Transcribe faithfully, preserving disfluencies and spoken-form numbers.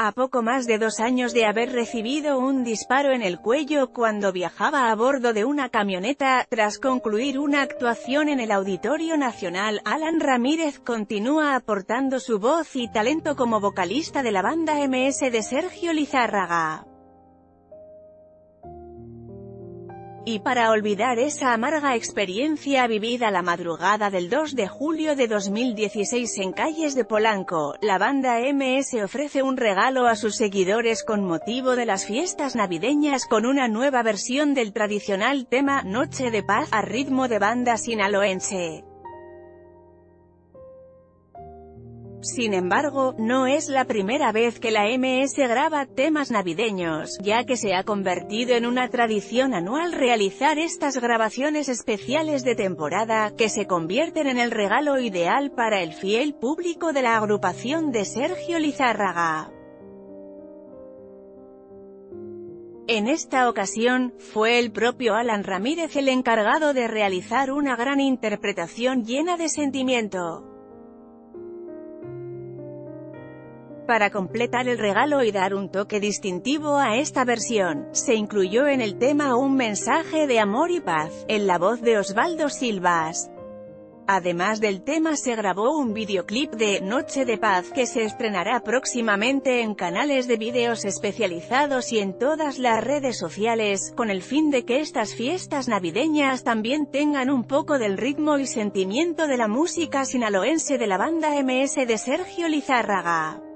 A poco más de dos años de haber recibido un disparo en el cuello cuando viajaba a bordo de una camioneta, tras concluir una actuación en el Auditorio Nacional, Alan Ramírez continúa aportando su voz y talento como vocalista de la banda M S de Sergio Lizárraga. Y para olvidar esa amarga experiencia vivida la madrugada del dos de julio de dos mil dieciséis en calles de Polanco, la banda M S ofrece un regalo a sus seguidores con motivo de las fiestas navideñas con una nueva versión del tradicional tema Noche de Paz, a ritmo de banda sinaloense. Sin embargo, no es la primera vez que la M S graba temas navideños, ya que se ha convertido en una tradición anual realizar estas grabaciones especiales de temporada, que se convierten en el regalo ideal para el fiel público de la agrupación de Sergio Lizárraga. En esta ocasión, fue el propio Alan Ramírez el encargado de realizar una gran interpretación llena de sentimiento. Para completar el regalo y dar un toque distintivo a esta versión, se incluyó en el tema un mensaje de amor y paz, en la voz de Osvaldo Silvas. Además del tema se grabó un videoclip de Noche de Paz que se estrenará próximamente en canales de videos especializados y en todas las redes sociales, con el fin de que estas fiestas navideñas también tengan un poco del ritmo y sentimiento de la música sinaloense de la banda M S de Sergio Lizárraga.